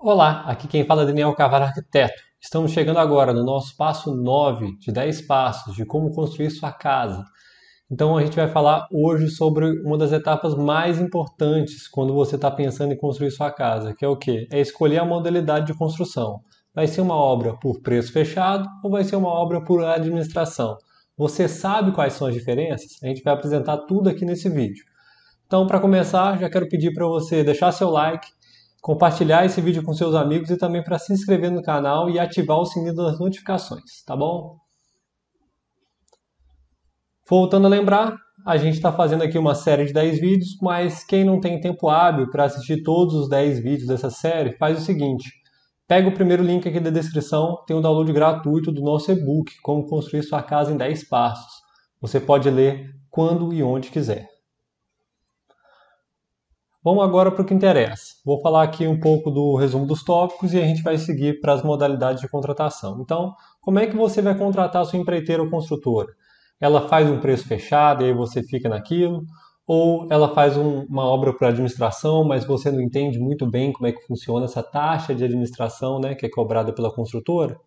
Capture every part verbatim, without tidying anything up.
Olá, aqui quem fala é Daniel Carvalho Arquiteto. Estamos chegando agora no nosso passo nove de dez passos de como construir sua casa. Então a gente vai falar hoje sobre uma das etapas mais importantes quando você está pensando em construir sua casa, que é o quê? É escolher a modalidade de construção. Vai ser uma obra por preço fechado ou vai ser uma obra por administração? Você sabe quais são as diferenças? A gente vai apresentar tudo aqui nesse vídeo. Então, para começar, já quero pedir para você deixar seu like, compartilhar esse vídeo com seus amigos e também para se inscrever no canal e ativar o sininho das notificações, tá bom? Voltando a lembrar, a gente está fazendo aqui uma série de dez vídeos, mas quem não tem tempo hábil para assistir todos os dez vídeos dessa série, faz o seguinte: pega o primeiro link aqui da descrição, tem um download gratuito do nosso e-book, Como Construir Sua Casa em dez Passos. Você pode ler quando e onde quiser. Vamos agora para o que interessa. Vou falar aqui um pouco do resumo dos tópicos e a gente vai seguir para as modalidades de contratação. Então, como é que você vai contratar a sua empreiteira ou construtora? Ela faz um preço fechado e aí você fica naquilo? Ou ela faz um, uma obra para administração, mas você não entende muito bem como é que funciona essa taxa de administração, né, que é cobrada pela construtora?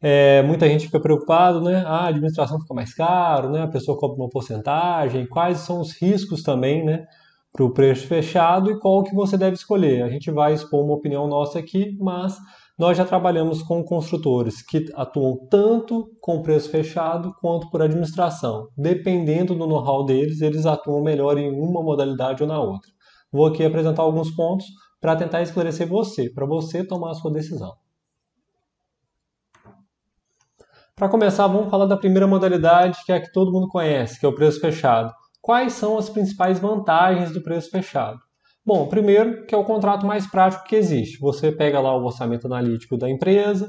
É, muita gente fica preocupado, né? Ah, a administração fica mais caro, né? A pessoa cobra uma porcentagem. Quais são os riscos também, né, para o preço fechado e qual que você deve escolher? A gente vai expor uma opinião nossa aqui, mas nós já trabalhamos com construtores que atuam tanto com preço fechado quanto por administração. Dependendo do know-how deles, eles atuam melhor em uma modalidade ou na outra. Vou aqui apresentar alguns pontos para tentar esclarecer você, para você tomar a sua decisão. Para começar, vamos falar da primeira modalidade, que é a que todo mundo conhece, que é o preço fechado. Quais são as principais vantagens do preço fechado? Bom, primeiro, que é o contrato mais prático que existe. Você pega lá o orçamento analítico da empresa,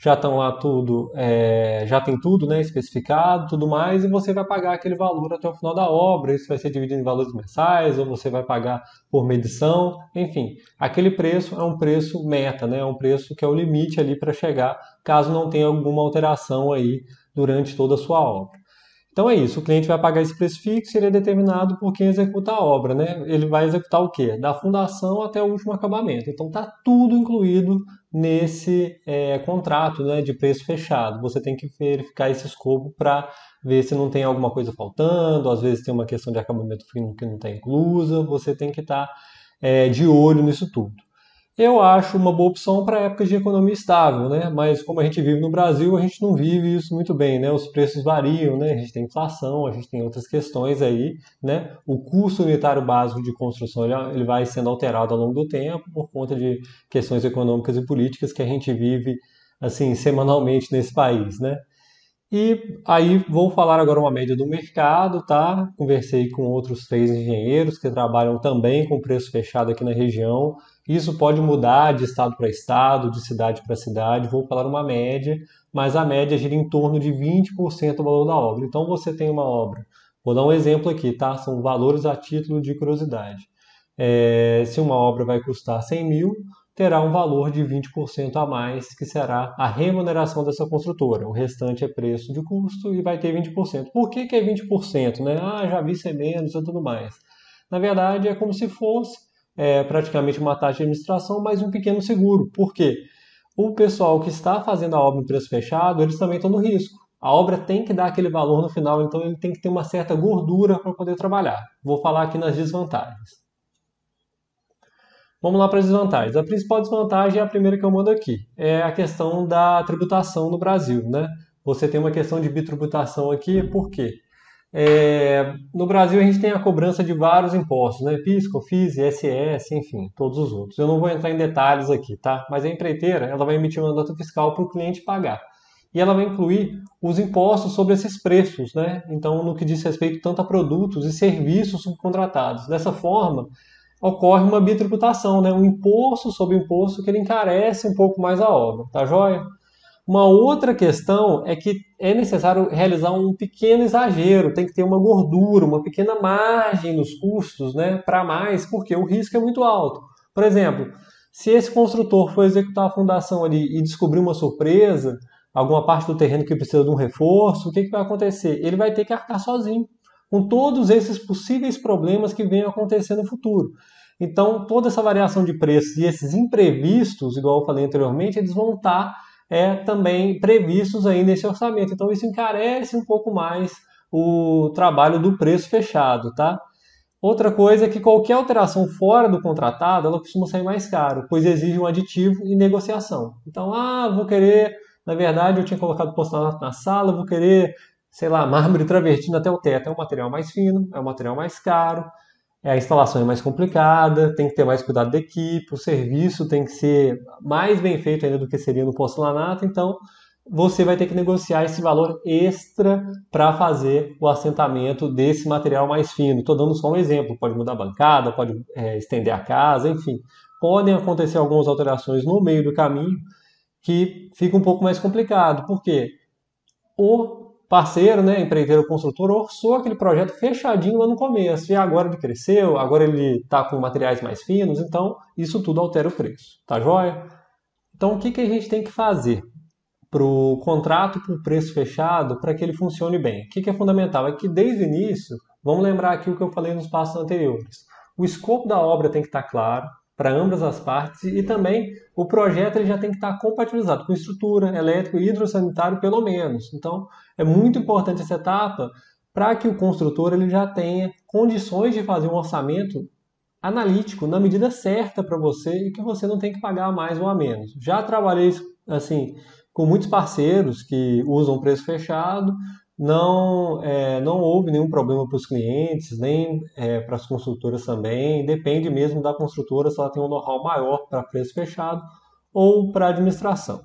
já estão lá tudo, é, já tem tudo, né, especificado, tudo mais, e você vai pagar aquele valor até o final da obra. Isso vai ser dividido em valores mensais, ou você vai pagar por medição, enfim. Aquele preço é um preço meta, né, é um preço que é o limite ali para chegar, caso não tenha alguma alteração aí durante toda a sua obra. Então é isso, o cliente vai pagar esse preço fixo e ele é determinado por quem executa a obra, né? Ele vai executar o quê? Da fundação até o último acabamento. Então está tudo incluído nesse é, contrato, né, de preço fechado. Você tem que verificar esse escopo para ver se não tem alguma coisa faltando, às vezes tem uma questão de acabamento fino que não está inclusa, você tem que estar tá, é, de olho nisso tudo. Eu acho uma boa opção para épocas de economia estável, né? Mas como a gente vive no Brasil, a gente não vive isso muito bem, né? Os preços variam, né? A gente tem inflação, a gente tem outras questões aí, né? O custo unitário básico de construção ele vai sendo alterado ao longo do tempo por conta de questões econômicas e políticas que a gente vive assim semanalmente nesse país, né? E aí vou falar agora uma média do mercado, tá? Conversei com outros três engenheiros que trabalham também com preço fechado aqui na região. Isso pode mudar de estado para estado, de cidade para cidade. Vou falar uma média, mas a média gira em torno de vinte por cento do valor da obra. Então você tem uma obra. Vou dar um exemplo aqui, tá? São valores a título de curiosidade. É, se uma obra vai custar cem mil, terá um valor de vinte por cento a mais, que será a remuneração dessa construtora. O restante é preço de custo e vai ter vinte por cento. Por que que é vinte por cento? Né? Ah, já vi ser menos e tudo mais. Na verdade, é como se fosse É praticamente uma taxa de administração, mas um pequeno seguro. Por quê? O pessoal que está fazendo a obra em preço fechado, eles também estão no risco. A obra tem que dar aquele valor no final, então ele tem que ter uma certa gordura para poder trabalhar. Vou falar aqui nas desvantagens. Vamos lá para as desvantagens. A principal desvantagem é a primeira que eu mando aqui. É a questão da tributação no Brasil, né? Você tem uma questão de bitributação aqui, por quê? É, no Brasil a gente tem a cobrança de vários impostos, né? PIS, COFINS, I S S, enfim, todos os outros. Eu não vou entrar em detalhes aqui, tá? Mas a empreiteira, ela vai emitir uma nota fiscal para o cliente pagar. E ela vai incluir os impostos sobre esses preços, né? Então, no que diz respeito tanto a produtos e serviços subcontratados. Dessa forma, ocorre uma bitributação, né? Um imposto sobre imposto que ele encarece um pouco mais a obra, tá joia? Uma outra questão é que é necessário realizar um pequeno exagero, tem que ter uma gordura, uma pequena margem nos custos, né, para mais, porque o risco é muito alto. Por exemplo, se esse construtor for executar a fundação ali e descobrir uma surpresa, alguma parte do terreno que precisa de um reforço, o que que vai acontecer? Ele vai ter que arcar sozinho com todos esses possíveis problemas que venham a acontecer no futuro. Então, toda essa variação de preços e esses imprevistos, igual eu falei anteriormente, eles vão estar é, também previstos aí nesse orçamento. Então, isso encarece um pouco mais o trabalho do preço fechado, tá? Outra coisa é que qualquer alteração fora do contratado, ela costuma sair mais caro, pois exige um aditivo e negociação. Então, ah, vou querer... Na verdade, eu tinha colocado porcelanato na sala, vou querer, sei lá, mármore travertino até o teto. É um material mais fino, é um material mais caro, a instalação é mais complicada, tem que ter mais cuidado da equipe, o serviço tem que ser mais bem feito ainda do que seria no porcelanato. Então, você vai ter que negociar esse valor extra para fazer o assentamento desse material mais fino. Estou dando só um exemplo, pode mudar a bancada, pode é, estender a casa, enfim. Podem acontecer algumas alterações no meio do caminho que fica um pouco mais complicado, porque o parceiro, né, empreiteiro, construtor, orçou aquele projeto fechadinho lá no começo, e agora ele cresceu, agora ele está com materiais mais finos, então isso tudo altera o preço, tá joia? Então o que, que a gente tem que fazer para o contrato com preço fechado, para que ele funcione bem? O que, que é fundamental? É que desde o início, vamos lembrar aqui o que eu falei nos passos anteriores, o escopo da obra tem que estar claro para ambas as partes, e também o projeto ele já tem que estar compatibilizado com estrutura, elétrico e hidrossanitário pelo menos. Então é muito importante essa etapa para que o construtor ele já tenha condições de fazer um orçamento analítico na medida certa para você e que você não tem que pagar mais ou a menos. Já trabalhei assim com muitos parceiros que usam preço fechado, não, é, não houve nenhum problema para os clientes, nem é, para as construtoras também, depende mesmo da construtora se ela tem um know-how maior para preço fechado ou para administração.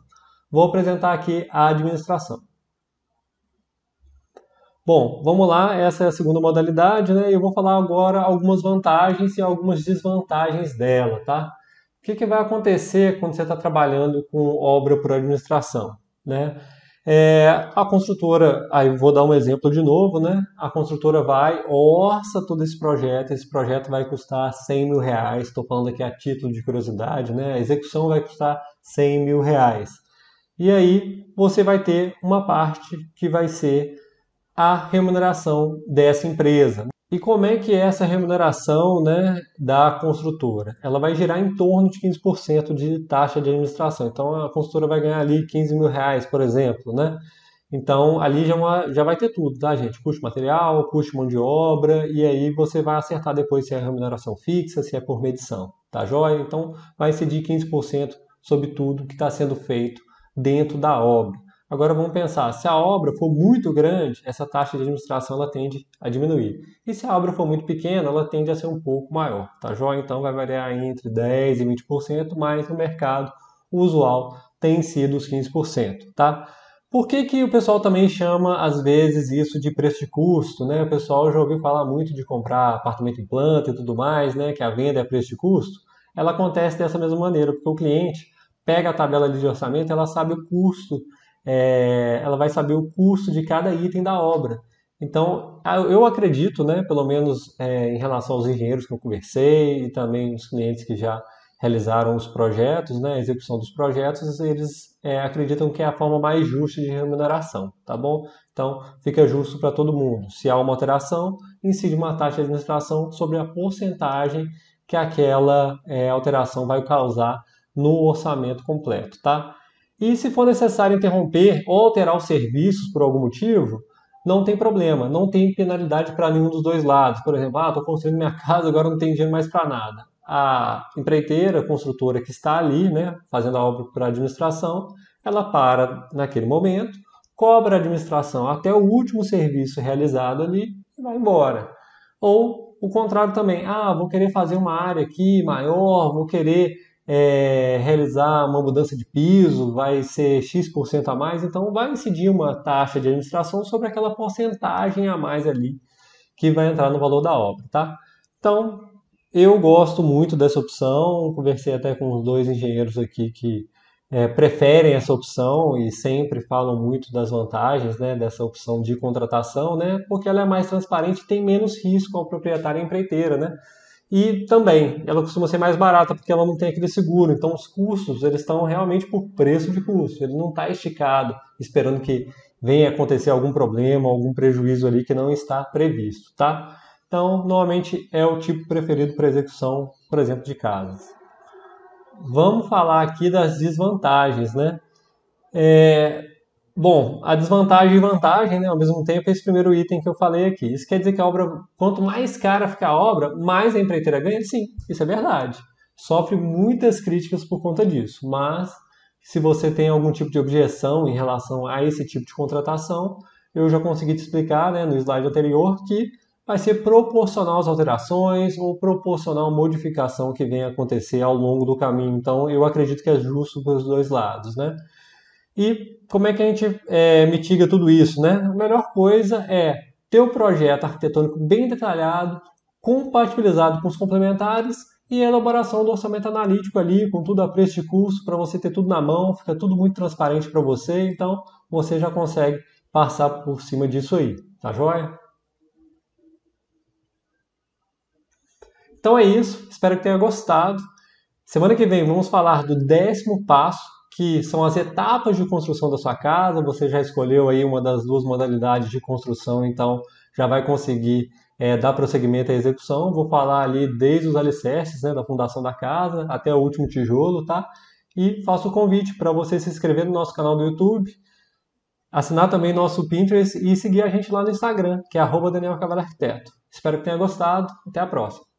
Vou apresentar aqui a administração. Bom, vamos lá, essa é a segunda modalidade, né? Eu vou falar agora algumas vantagens e algumas desvantagens dela, tá? O que, que vai acontecer quando você está trabalhando com obra por administração, né? É, a construtora, aí vou dar um exemplo de novo, né? A construtora vai, orça todo esse projeto, esse projeto vai custar cem mil reais, estou falando aqui a título de curiosidade, né? A execução vai custar cem mil reais. E aí você vai ter uma parte que vai ser a remuneração dessa empresa. E como é que é essa remuneração, né, da construtora? Ela vai girar em torno de quinze por cento de taxa de administração. Então, a construtora vai ganhar ali quinze mil reais, por exemplo, né? Então, ali já, uma, já vai ter tudo, tá, gente? Custo material, custo mão de obra, e aí você vai acertar depois se é remuneração fixa, se é por medição, tá joia? Então, vai incidir quinze por cento sobre tudo que está sendo feito dentro da obra. Agora vamos pensar, se a obra for muito grande, essa taxa de administração ela tende a diminuir. E se a obra for muito pequena, ela tende a ser um pouco maior, tá joia? Então vai variar entre dez por cento e vinte por cento, mas no mercado usual tem sido os quinze por cento, tá? Por que que o pessoal também chama, às vezes, isso de preço de custo, né? O pessoal já ouviu falar muito de comprar apartamento em planta e tudo mais, né? Que a venda é preço de custo. Ela acontece dessa mesma maneira, porque o cliente pega a tabela de orçamento, ela sabe o custo, É, ela vai saber o custo de cada item da obra. Então, eu acredito, né, pelo menos é, em relação aos engenheiros que eu conversei e também os clientes que já realizaram os projetos, né, a execução dos projetos, eles é, acreditam que é a forma mais justa de remuneração, tá bom? Então, fica justo para todo mundo. Se há uma alteração, incide uma taxa de administração sobre a porcentagem que aquela é, alteração vai causar no orçamento completo, tá? E se for necessário interromper ou alterar os serviços por algum motivo, não tem problema, não tem penalidade para nenhum dos dois lados. Por exemplo, ah, estou construindo minha casa, agora não tenho dinheiro mais para nada. A empreiteira, a construtora que está ali, né, fazendo a obra para a administração, ela para naquele momento, cobra a administração até o último serviço realizado ali e vai embora. Ou o contrário também, ah, vou querer fazer uma área aqui maior, vou querer... É, realizar uma mudança de piso, vai ser X por cento a mais, então vai incidir uma taxa de administração sobre aquela porcentagem a mais ali que vai entrar no valor da obra, tá? Então, eu gosto muito dessa opção, conversei até com os dois engenheiros aqui que é, preferem essa opção e sempre falam muito das vantagens, né, dessa opção de contratação, né, porque ela é mais transparente e tem menos risco ao proprietário e empreiteira, né? E também, ela costuma ser mais barata porque ela não tem aquele seguro. Então, os custos, eles estão realmente por preço de custo. Ele não está esticado, esperando que venha acontecer algum problema, algum prejuízo ali que não está previsto, tá? Então, normalmente é o tipo preferido para execução, por exemplo, de casas. Vamos falar aqui das desvantagens, né? É, bom, a desvantagem e vantagem, né, ao mesmo tempo, é esse primeiro item que eu falei aqui. Isso quer dizer que a obra, quanto mais cara fica a obra, mais a empreiteira ganha? Sim, isso é verdade. Sofre muitas críticas por conta disso, mas se você tem algum tipo de objeção em relação a esse tipo de contratação, eu já consegui te explicar, né, no slide anterior, que vai ser proporcional às alterações ou proporcional à modificação que venha acontecer ao longo do caminho. Então, eu acredito que é justo para os dois lados, né? E como é que a gente é, mitiga tudo isso, né? A melhor coisa é ter o projeto arquitetônico bem detalhado, compatibilizado com os complementares e a elaboração do orçamento analítico ali, com tudo a preço de custo, para você ter tudo na mão, fica tudo muito transparente para você, então você já consegue passar por cima disso aí, tá joia? Então é isso, espero que tenha gostado. Semana que vem vamos falar do décimo passo, que são as etapas de construção da sua casa. Você já escolheu aí uma das duas modalidades de construção, então já vai conseguir é, dar prosseguimento à execução. Vou falar ali desde os alicerces, né, da fundação da casa até o último tijolo, tá? E faço o convite para você se inscrever no nosso canal do YouTube, assinar também nosso Pinterest e seguir a gente lá no Instagram, que é arroba Daniel Carvalho Arquiteto. Espero que tenha gostado, até a próxima!